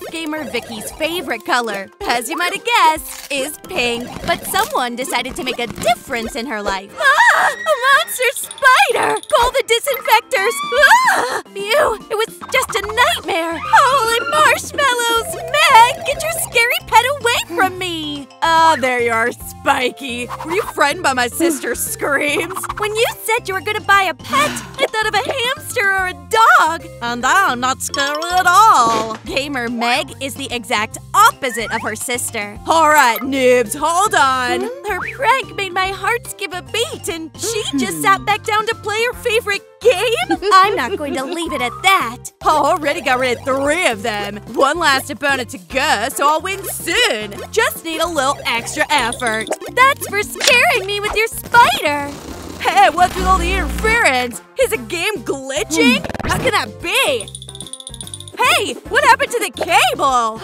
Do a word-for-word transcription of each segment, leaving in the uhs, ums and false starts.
top gamer Vicki's favorite color, as you might have guessed, is pink. But someone decided to make a difference in her life. Ah! A monster spider! Call the disinfectors! Ah! Phew! It was just a nightmare! Holy marshmallows! Meg, get your scary pet away from me! Ah, oh, there you are, Spiky. Were you frightened by my sister's screams? When you said you were going to buy a pet, I thought of a hamster or a dog. And I'm not scary at all. Gamer Meg is the exact opposite of her sister. All right, noobs, hold on. Her prank made my heart skip a beat, and she just sat back down to play her favorite game? I'm not going to leave it at that. Already got rid of three of them. One last opponent to go, so I'll win soon. Just need a little extra effort. That's for scaring me with your spider. Hey, what's with all the interference? Is the game glitching? How can that be? Hey, what happened to the cable?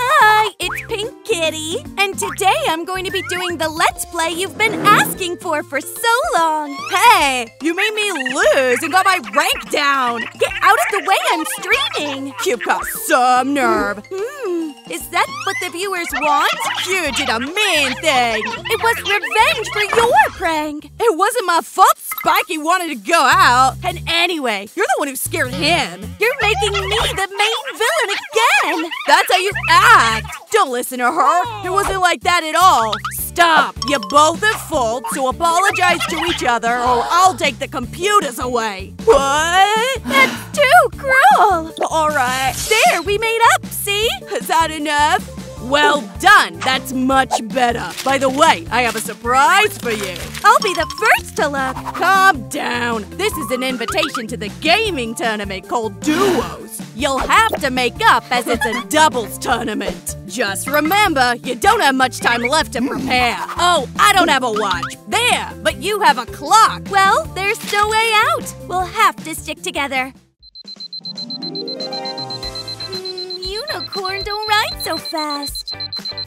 Hi, it's Pink Kitty. And today I'm going to be doing the Let's Play you've been asking for for so long. Hey, you made me lose and got my rank down. Get out of the way, I'm streaming. You've got some nerve. Hmm, is that what the viewers want? You did a mean thing. It was revenge for your prank. It wasn't my fault Spiky wanted to go out. And anyway, you're the one who scared him. You're making me the main villain again. That's how you act. Don't listen to her. It wasn't like that at all. Stop. You're both at fault, so apologize to each other or I'll take the computers away. What? That's too cruel. All right. There, we made up, see? Is that enough? Well done. That's much better. By the way, I have a surprise for you. I'll be the first to look. Calm down. This is an invitation to the gaming tournament called Duos. You'll have to make up as it's a doubles tournament. Just remember, you don't have much time left to prepare. Oh, I don't have a watch. There, but you have a clock. Well, there's no way out. We'll have to stick together. Unicorn, don't ride so fast.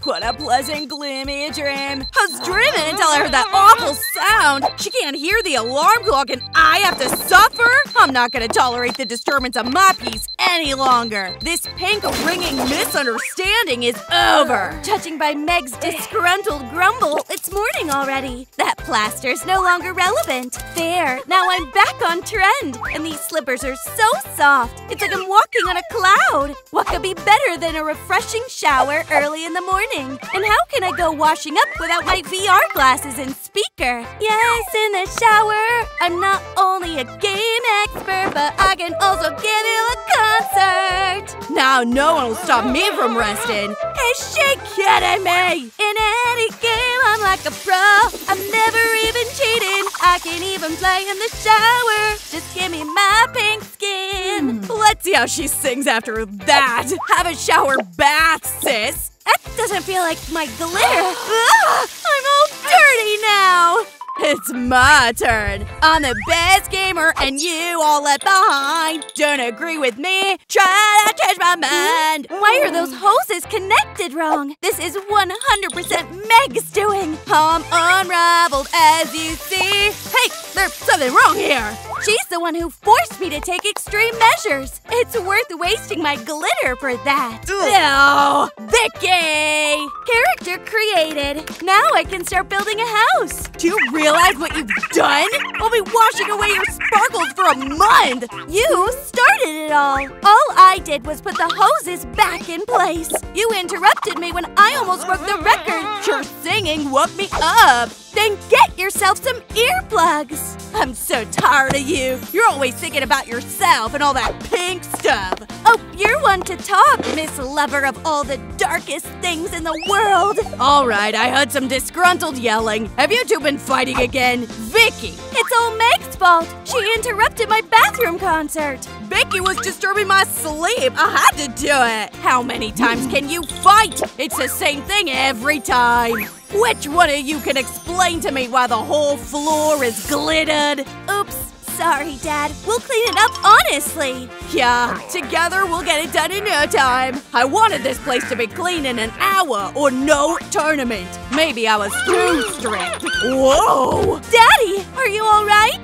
What a pleasant, gloomy dream. I was driven until I heard that awful sound. She can't hear the alarm clock and I have to suffer? I'm not going to tolerate the disturbance of my peace any longer. This pink-ringing misunderstanding is over. Judging by Meg's disgruntled grumble, it's morning already. That plaster's no longer relevant. There, now I'm back on trend. And these slippers are so soft. It's like I'm walking on a cloud. What could be better? Better than a refreshing shower early in the morning. And how can I go washing up without my V R glasses and speaker? Yes, in the shower. I'm not only a game expert, but I can also give you a concert. Now no one will stop me from resting. Is she kidding me? In any game, I'm like a pro. I'm never even cheating. I can even play in the shower. Just give me my pink skin. Let's see how she sings after that. Have a shower bath, sis! That doesn't feel like my glitter! Ugh, I'm all dirty now! It's my turn! I'm the best gamer and you all left behind! Don't agree with me? Try to change my mind! Why are those hoses connected wrong? This is one hundred percent Meg's doing! I'm unrivaled as you see! Hey, there's something wrong here! She's the one who forced me to take extreme measures. It's worth wasting my glitter for that. No! Vicki! Character created. Now I can start building a house. Do you realize what you've done? I'll be washing away your sparkles for a month. You started it all. All I did was put the hoses back in place. You interrupted me when I almost broke the record. Your singing woke me up. Then get yourself some earplugs. I'm so tired of you. You're always thinking about yourself and all that pink stuff. Oh, you're one to talk, Miss Lover of all the darkest things in the world. All right, I heard some disgruntled yelling. Have you two been fighting again? Vicki! It's all Meg's fault. She interrupted my bathroom concert. Vicki was disturbing my sleep. I had to do it. How many times can you fight? It's the same thing every time. Which one of you can explain to me why the whole floor is glittered? Oops, sorry, Dad. We'll clean it up honestly. Yeah, together we'll get it done in no time. I wanted this place to be clean in an hour or no tournament. Maybe I was too strict. Whoa! Daddy, are you all right?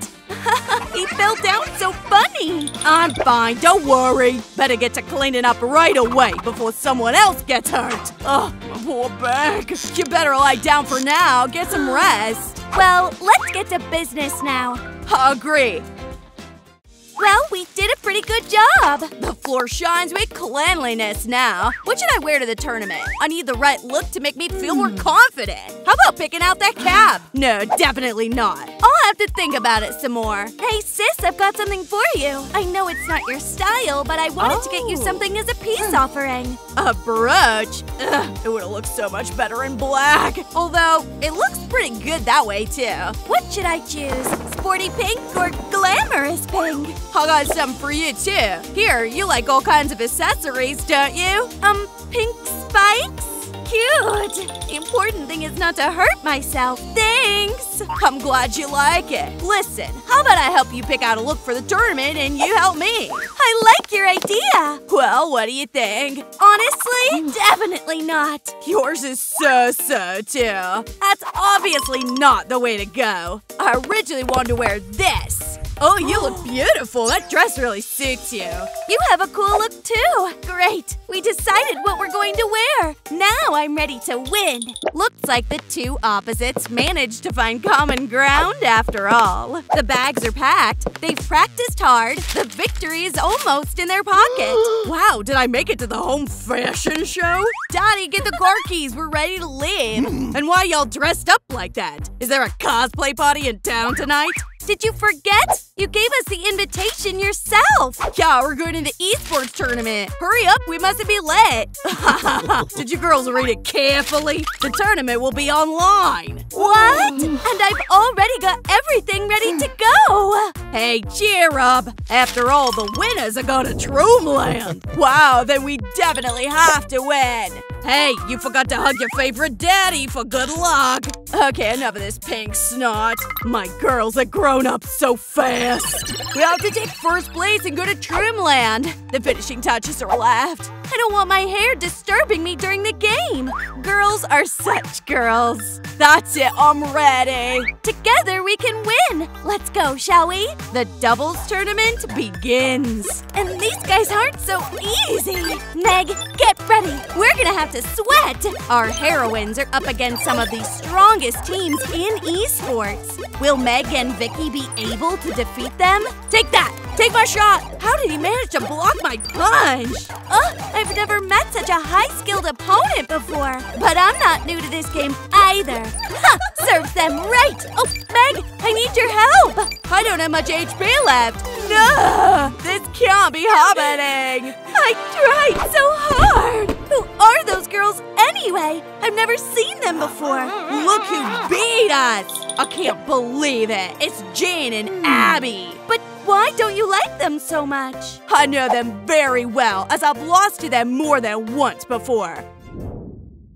He fell down so funny. I'm fine, don't worry. Better get to cleaning up right away before someone else gets hurt. Oh, my poor back. You better lie down for now, get some rest. Well, let's get to business now. I agree. Well, we did a pretty good job! The floor shines with cleanliness now. What should I wear to the tournament? I need the right look to make me feel more confident. How about picking out that cap? No, definitely not. I'll have to think about it some more. Hey sis, I've got something for you. I know it's not your style, but I wanted oh. to get you something as a peace offering. A brooch? Ugh, it would've looked so much better in black. Although, it looks pretty good that way too. What should I choose? Sporty pink or glamorous pink? I got something for you, too. Here, you like all kinds of accessories, don't you? Um, pink spikes? Cute! The important thing is not to hurt myself. Thanks! I'm glad you like it. Listen, how about I help you pick out a look for the tournament and you help me? I like your idea! Well, what do you think? Honestly, definitely not. Yours is so-so, too. That's obviously not the way to go. I originally wanted to wear this. Oh, you look beautiful. That dress really suits you. You have a cool look, too. Great. We decided what we're going to wear. Now I'm ready to win. Looks like the two opposites managed to find common ground after all. The bags are packed. They've practiced hard. The victory is almost in their pocket. Wow, did I make it to the home fashion show? Dottie, get the car keys. We're ready to leave. And why y'all dressed up like that? Is there a cosplay party in town tonight? Did you forget? You gave us the invitation yourself! Yeah, we're going to the esports tournament. Hurry up, we mustn't be late. Did you girls read it carefully? The tournament will be online. What? And I've already got everything ready to go! Hey, cheer up. After all, the winners are going to Troom Land. Wow, then we definitely have to win. Hey, you forgot to hug your favorite daddy for good luck. Okay, enough of this pink snot. My girls are grown up so fast. We have to take first place and go to Trimland. The finishing touches are left. I don't want my hair disturbing me during the game. Girls are such girls. That's it, I'm ready. Together we can win. Let's go, shall we? The doubles tournament begins. And these guys aren't so easy. Meg, get ready. We're gonna have to sweat. Our heroines are up against some of the strongest teams in esports. Will Meg and Vicki be able to defeat them? Take that! Take my shot! How did he manage to block my punch? Oh, I've never met such a high-skilled opponent before. But I'm not new to this game either. Ha! Serves them right! Oh, Meg, I need your help! I don't have much H P left. No! This can't be happening! I tried so hard! Who are those girls anyway? I've never seen them before. Look who beat us! I can't believe it. It's Jane and Abby. But why don't you like them so much? I know them very well, as I've lost to them more than once before.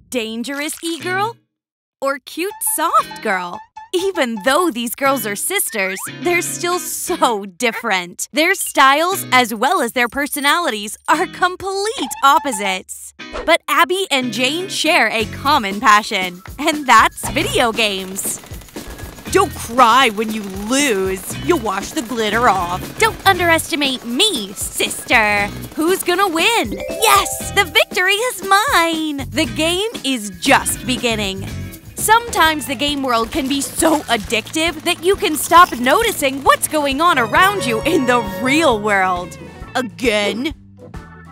Dangerous e-girl? Or cute soft girl? Even though these girls are sisters, they're still so different. Their styles, as well as their personalities, are complete opposites. But Abby and Jane share a common passion, and that's video games. Don't cry when you lose. You'll wash the glitter off. Don't underestimate me, sister. Who's gonna win? Yes, the victory is mine. The game is just beginning. Sometimes the game world can be so addictive that you can stop noticing what's going on around you in the real world. Again?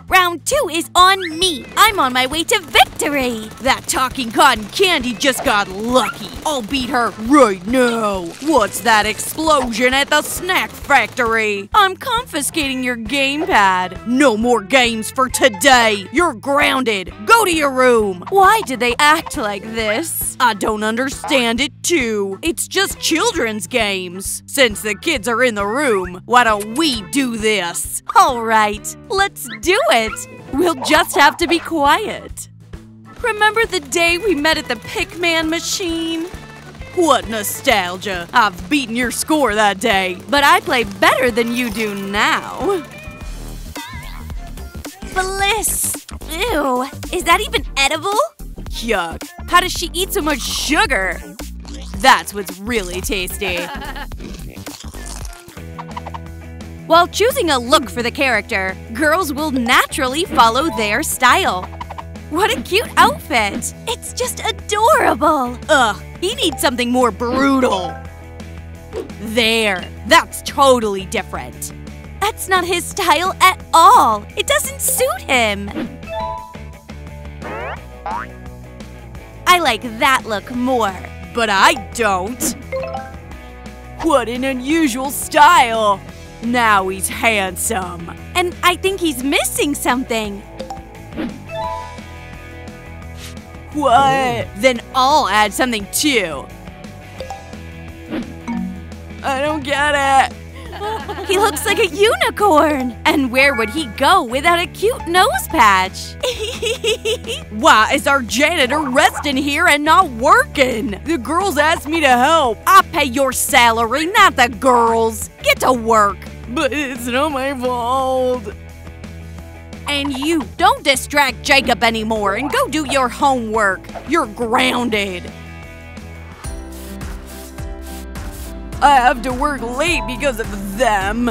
Round two is on me. I'm on my way to victory. That talking cotton candy just got lucky. I'll beat her right now. What's that explosion at the snack factory? I'm confiscating your gamepad. No more games for today. You're grounded. Go to your room. Why do they act like this? I don't understand it, too. It's just children's games. Since the kids are in the room, why don't we do this? All right, let's do it. We'll just have to be quiet. Remember the day we met at the Pikman machine? What nostalgia. I've beaten your score that day, but I play better than you do now. Bliss! Ew, is that even edible? Yuck. How does she eat so much sugar? That's what's really tasty. While choosing a look for the character, girls will naturally follow their style. What a cute outfit! It's just adorable! Ugh, he needs something more brutal. There, that's totally different. That's not his style at all. It doesn't suit him. I like that look more. But I don't. What an unusual style. Now he's handsome. And I think he's missing something. What? Then I'll add something too. I don't get it. He looks like a unicorn! And where would he go without a cute nose patch? Why is our janitor resting here and not working? The girls asked me to help. I pay your salary, not the girls. Get to work. But it's not my fault. And you, don't distract Jacob anymore and go do your homework. You're grounded. I have to work late because of them.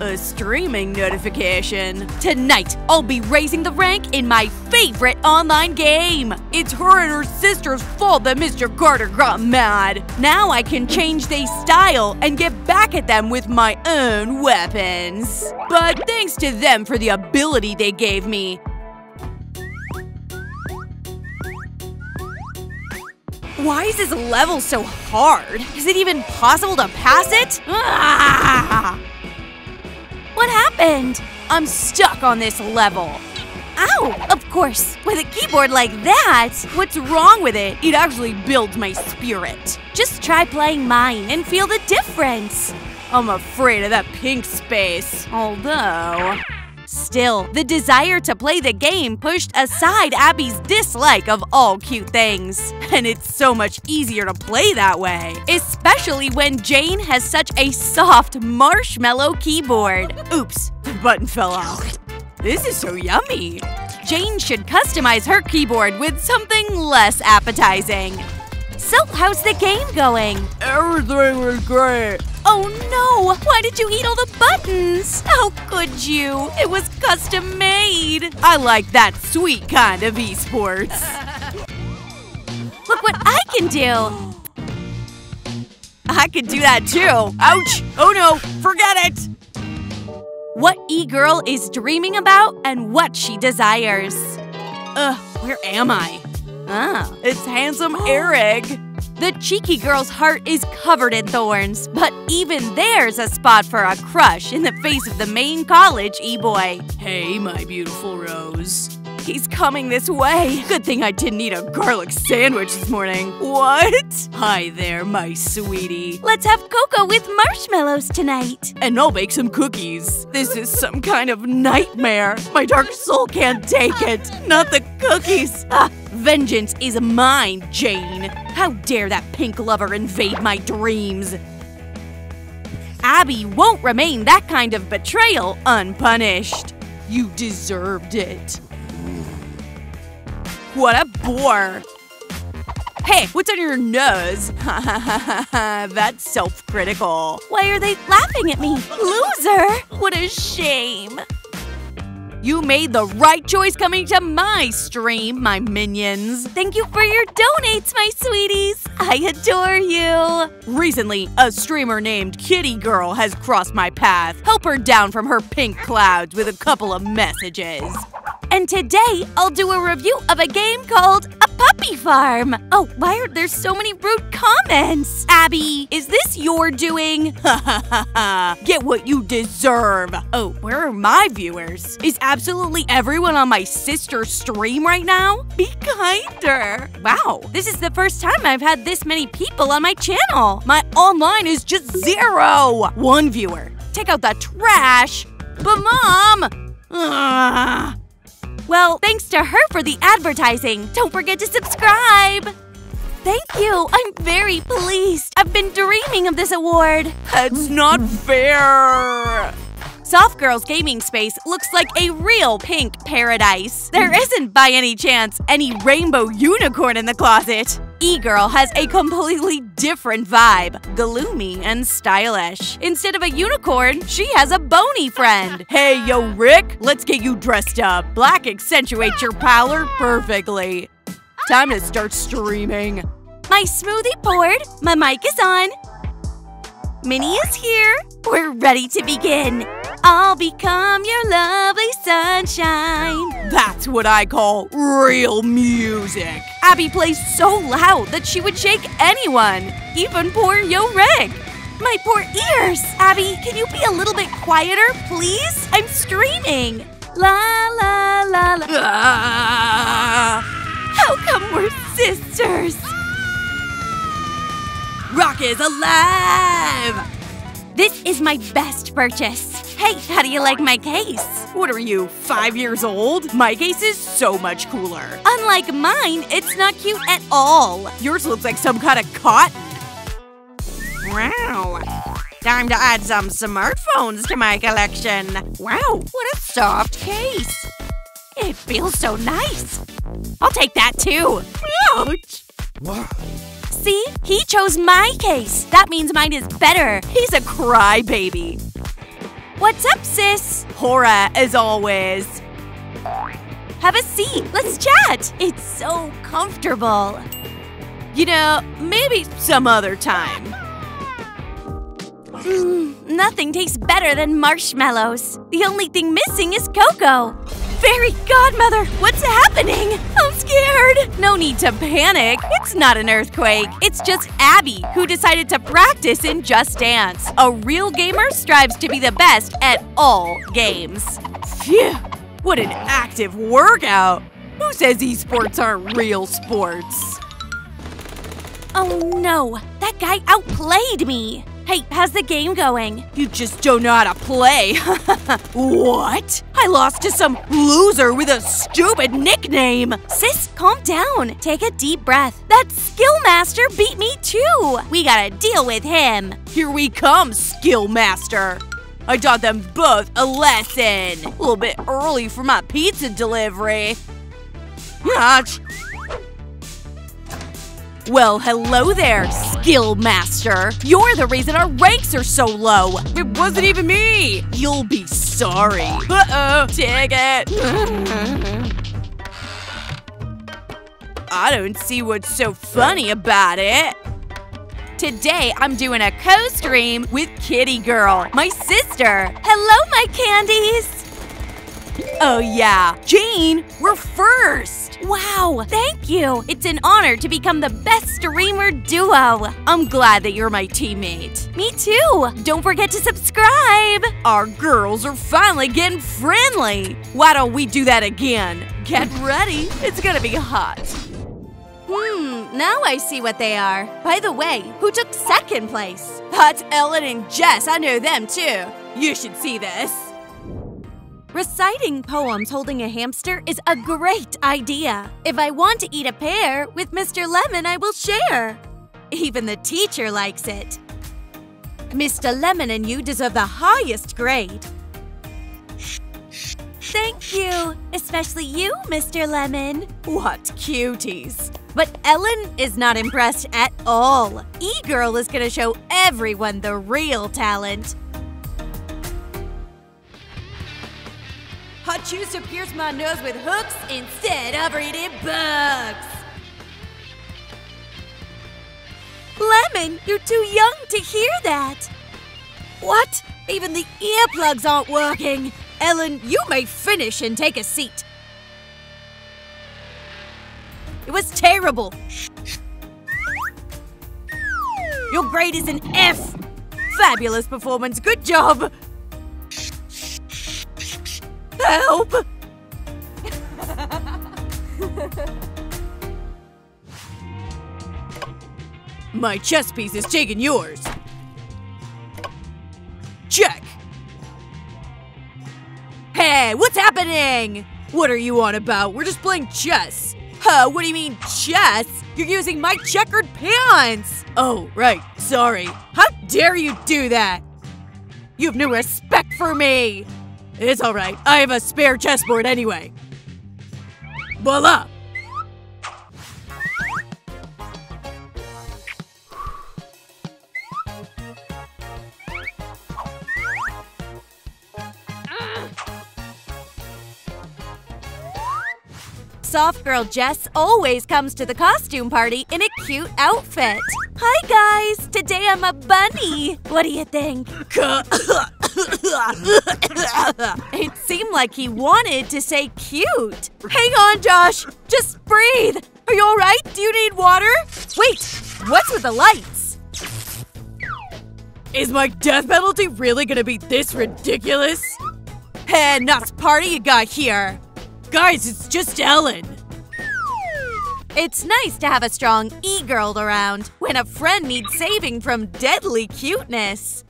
A streaming notification. Tonight, I'll be raising the rank in my favorite online game. It's her and her sister's fault that Mister Carter got mad. Now I can change their style and get back at them with my own weapons. But thanks to them for the ability they gave me. Why is this level so hard? Is it even possible to pass it? Ah! What happened? I'm stuck on this level. Ow! Of course, with a keyboard like that, what's wrong with it? It actually builds my spirit. Just try playing mine and feel the difference. I'm afraid of that pink space, although… Still, the desire to play the game pushed aside Abby's dislike of all cute things. And it's so much easier to play that way. Especially when Jane has such a soft marshmallow keyboard. Oops, the button fell off. This is so yummy. Jane should customize her keyboard with something less appetizing. So, how's the game going? Everything was great. Oh no! Why did you eat all the buttons? How could you? It was custom made! I like that sweet kind of esports. Look what I can do! I could do that too! Ouch! Oh no! Forget it! What e-girl is dreaming about and what she desires. Ugh, where am I? Ah, it's handsome Eric! The cheeky girl's heart is covered in thorns, but even there's a spot for a crush in the face of the main college e-boy. Hey, my beautiful Rose. He's coming this way. Good thing I didn't eat a garlic sandwich this morning. What? Hi there, my sweetie. Let's have cocoa with marshmallows tonight. And I'll bake some cookies. This is some kind of nightmare. My dark soul can't take it. Not the cookies. Ah, vengeance is mine, Jane. How dare that pink lover invade my dreams. Abby won't remain that kind of betrayal unpunished. You deserved it. What a bore! Hey, what's on your nose? Ha ha ha ha, that's self-critical. Why are they laughing at me? Loser! What a shame! You made the right choice coming to my stream, my minions. Thank you for your donates, my sweeties. I adore you. Recently, a streamer named Kitty Girl has crossed my path. Help her down from her pink clouds with a couple of messages. And today, I'll do a review of a game called A Puppy Farm. Oh, why are there so many rude comments? Abby, is this your doing? Ha ha ha ha. Get what you deserve. Oh, where are my viewers? Is absolutely everyone on my sister's stream right now? Be kinder. Wow, this is the first time I've had this many people on my channel. My online is just zero. One viewer. Take out the trash. But Mom! Ugh. Well, thanks to her for the advertising. Don't forget to subscribe. Thank you. I'm very pleased. I've been dreaming of this award. That's not fair. Soft Girl's gaming space looks like a real pink paradise. There isn't, by any chance, any rainbow unicorn in the closet. E-Girl has a completely different vibe, gloomy and stylish. Instead of a unicorn, she has a bony friend. Hey, yo, Rick, let's get you dressed up. Black accentuates your pallor perfectly. Time to start streaming. My smoothie poured. My mic is on. Minnie is here. We're ready to begin. I'll become your lovely sunshine. That's what I call real music. Abby plays so loud that she would shake anyone, even poor Yo Rick. My poor ears. Abby, can you be a little bit quieter, please? I'm screaming. La, la, la, la. Ah. How come we're sisters? Rock is alive! This is my best purchase. Hey, how do you like my case? What are you, five years old? My case is so much cooler. Unlike mine, it's not cute at all. Yours looks like some kind of cotton. Wow. Time to add some smartphones to my collection. Wow, what a soft case. It feels so nice. I'll take that too. Ouch! See? He chose my case. That means mine is better. He's a crybaby. What's up, sis? Horror, as always. Have a seat. Let's chat. It's so comfortable. You know, maybe some other time. Mm, nothing tastes better than marshmallows. The only thing missing is cocoa. Fairy Godmother, what's happening? I'm scared. No need to panic. It's not an earthquake. It's just Abby, who decided to practice in Just Dance. A real gamer strives to be the best at all games. Phew, what an active workout. Who says esports aren't real sports? Oh no, that guy outplayed me. Hey, how's the game going? You just don't know how to play. What? I lost to some loser with a stupid nickname. Sis, calm down. Take a deep breath. That Skillmaster beat me too. We gotta deal with him. Here we come, Skillmaster. I taught them both a lesson. A little bit early for my pizza delivery. Ouch. Well, hello there, Skillmaster. You're the reason our ranks are so low. It wasn't even me. You'll be sorry. Uh-oh, ticket. I don't see what's so funny about it. Today, I'm doing a co-stream with Kitty Girl, my sister. Hello, my candies. Oh, yeah. Jane, we're first. Wow, thank you. It's an honor to become the best streamer duo. I'm glad that you're my teammate. Me too. Don't forget to subscribe. Our girls are finally getting friendly. Why don't we do that again? Get ready. It's gonna be hot. Hmm, now I see what they are. By the way, who took second place? That's Ellen and Jess. I know them too. You should see this. Reciting poems holding a hamster is a great idea. If I want to eat a pear, with Mister Lemon I will share. Even the teacher likes it. Mister Lemon and you deserve the highest grade. Thank you, especially you, Mister Lemon. What cuties. But Ellen is not impressed at all. E-Girl is gonna show everyone the real talent. Hot juice to pierce my nose with hooks instead of eating bugs. Lemon, you're too young to hear that. What? Even the earplugs aren't working. Ellen, you may finish and take a seat. It was terrible. Your grade is an F. Fabulous performance. Good job. Help! My chess piece is taking yours. Check! Hey, what's happening? What are you on about? We're just playing chess. Huh, what do you mean chess? You're using my checkered pants! Oh, right, sorry. How dare you do that? You have no respect for me! It's all right. I have a spare chessboard anyway. Voila! soft girl Jess always comes to the costume party in a cute outfit. Hi guys, today I'm a bunny. What do you think? It seemed like he wanted to say cute. Hang on, Josh. Just breathe. Are you all right? Do you need water? Wait, what's with the lights? Is my death penalty really gonna be this ridiculous? Hey, nuts party you got here. Guys, it's just Ellen. It's nice to have a strong e-girl around when a friend needs saving from deadly cuteness.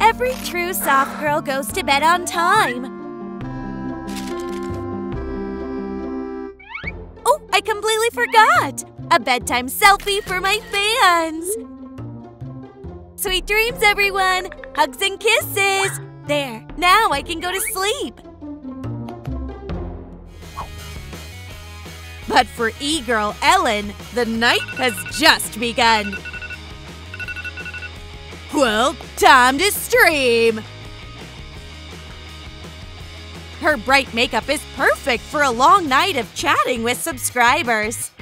Every true soft girl goes to bed on time. Oh, I completely forgot! A bedtime selfie for my fans! Sweet dreams, everyone! Hugs and kisses! There, now I can go to sleep! But for e-girl Ellen, the night has just begun! Well, time to stream! Her bright makeup is perfect for a long night of chatting with subscribers.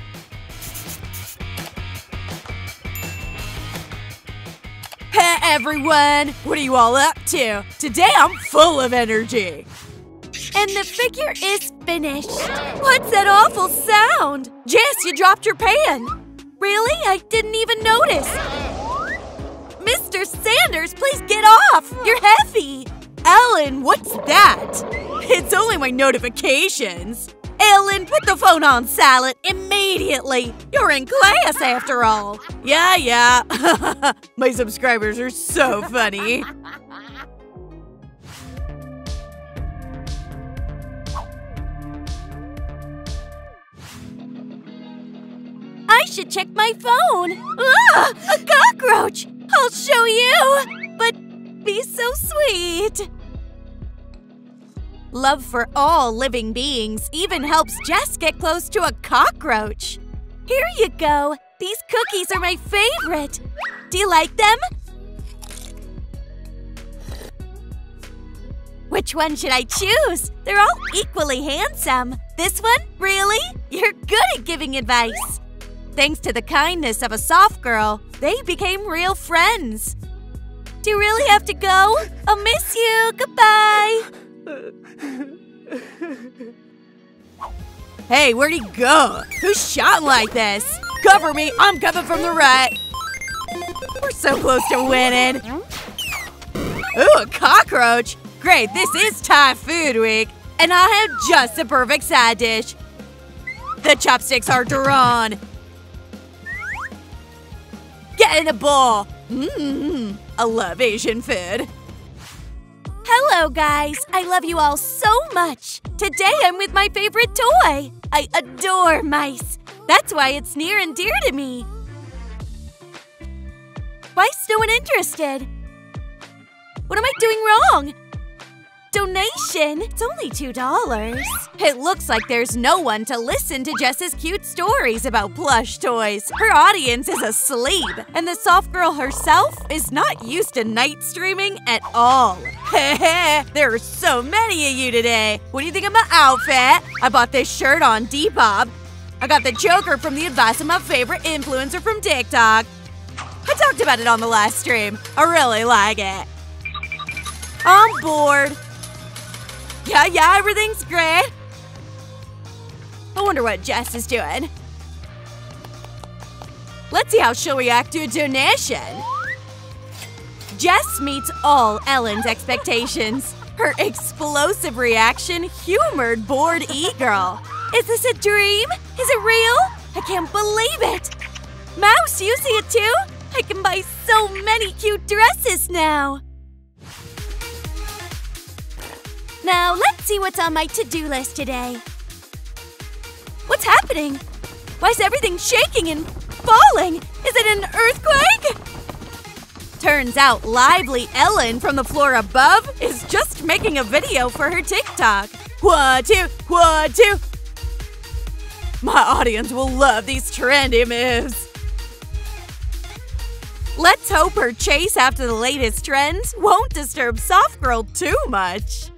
Hey everyone! What are you all up to? Today I'm full of energy! And the figure is finished! What's that awful sound? Jess, you dropped your pan! Really? I didn't even notice! Mister Sanders, please get off! You're heavy! Ellen, what's that? It's only my notifications. Ellen, put the phone on silent immediately. You're in class after all. Yeah, yeah. My subscribers are so funny. I should check my phone. Ugh, a cockroach! I'll show you! But be so sweet! Love for all living beings even helps Jess get close to a cockroach. Here you go! These cookies are my favorite! Do you like them? Which one should I choose? They're all equally handsome. This one? Really? You're good at giving advice! Thanks to the kindness of a soft girl, they became real friends. Do you really have to go? I'll miss you. Goodbye. Hey, where'd he go? Who shot like this? Cover me. I'm coming from the right. We're so close to winning. Ooh, a cockroach. Great, this is Thai food week. And I have just the perfect side dish. The chopsticks are drawn. Get in a bowl! Mmm, I love Asian food. Hello guys, I love you all so much. Today I'm with my favorite toy. I adore mice. That's why it's near and dear to me. Why's no one interested? What am I doing wrong? Donation? It's only two dollars. It looks like there's no one to listen to Jess's cute stories about plush toys. Her audience is asleep, and the soft girl herself is not used to night streaming at all. Heh there are so many of you today. What do you think of my outfit? I bought this shirt on Depop. I got the Joker from the advice of my favorite influencer from TikTok. I talked about it on the last stream. I really like it. I'm bored. Yeah, yeah, everything's great. I wonder what Jess is doing. Let's see how she'll react to a donation. Jess meets all Ellen's expectations. Her explosive reaction humored bored e-girl. Is this a dream? Is it real? I can't believe it. Mouse, you see it too? I can buy so many cute dresses now. Now, let's see what's on my to-do list today. What's happening? Why is everything shaking and falling? Is it an earthquake? Turns out lively Ellen from the floor above is just making a video for her TikTok. One, two, one, two. My audience will love these trendy moves. Let's hope her chase after the latest trends won't disturb soft girl too much.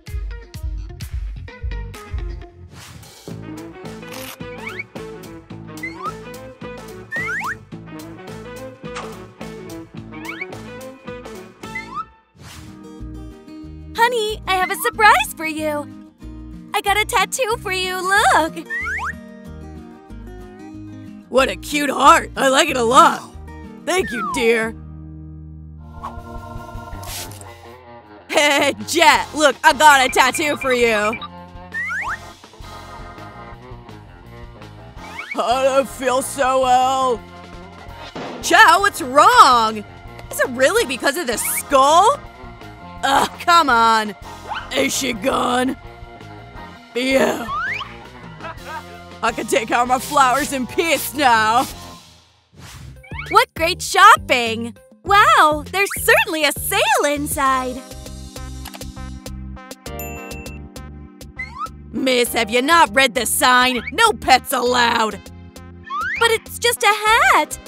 have a surprise for you! I got a tattoo for you, look! What a cute heart! I like it a lot! Thank you, dear! Hey, Jet! Look, I got a tattoo for you! I don't feel so well! Chow, what's wrong? Is it really because of this skull? Ugh, come on! Is she gone? Yeah! I can take out my flowers in peace now! What great shopping! Wow, there's certainly a sale inside! Miss, have you not read the sign? No pets allowed! But it's just a hat!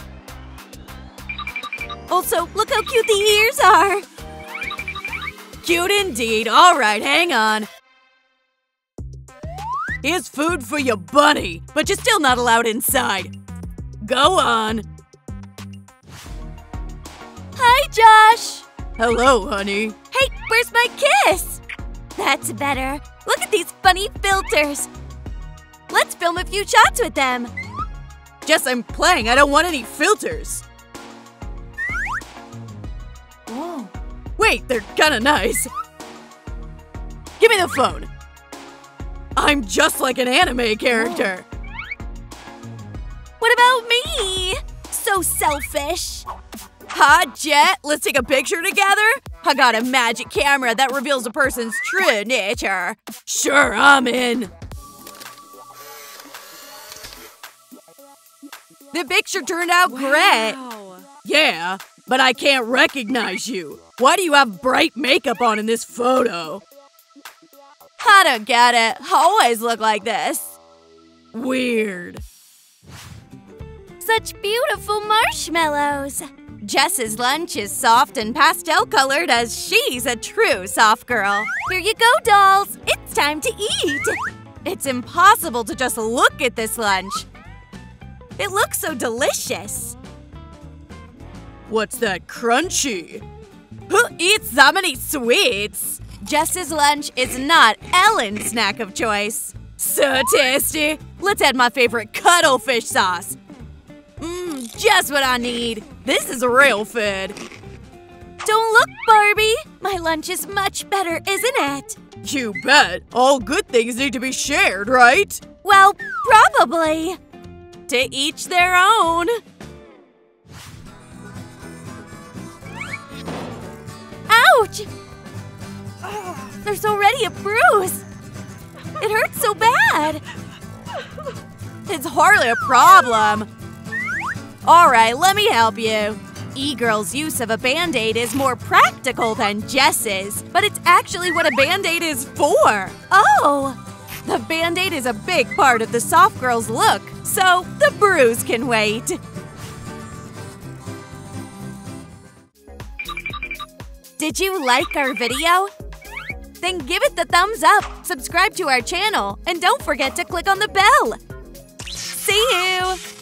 Also, look how cute the ears are! Cute indeed. All right, hang on. Here's food for your bunny, but you're still not allowed inside. Go on. Hi, Josh. Hello, honey. Hey, where's my kiss? That's better. Look at these funny filters. Let's film a few shots with them. Jess, I'm playing. I don't want any filters. Whoa. Wait, they're kinda nice. Give me the phone. I'm just like an anime character. What about me? So selfish. Ha, Jet, let's take a picture together? I got a magic camera that reveals a person's true nature. Sure, I'm in. The picture turned out wow. great. Yeah, but I can't recognize you. Why do you have bright makeup on in this photo? I don't get it. I always look like this. Weird. Such beautiful marshmallows. Jess's lunch is soft and pastel-colored as she's a true soft girl. Here you go, dolls. It's time to eat. It's impossible to just look at this lunch. It looks so delicious. What's that crunchy? Who eats so many sweets? Jess's lunch is not Ellen's snack of choice. So tasty. Let's add my favorite cuttlefish sauce. Mmm, just what I need. This is real food. Don't look, Barbie. My lunch is much better, isn't it? You bet. All good things need to be shared, right? Well, probably. To each their own. Ouch! There's already a bruise. It hurts so bad. It's hardly a problem. All right, let me help you. E-Girl's use of a Band-Aid is more practical than Jess's, but it's actually what a Band-Aid is for. Oh! The Band-Aid is a big part of the soft girl's look, so the bruise can wait. Did you like our video? Then give it the thumbs up, subscribe to our channel, and don't forget to click on the bell. See you!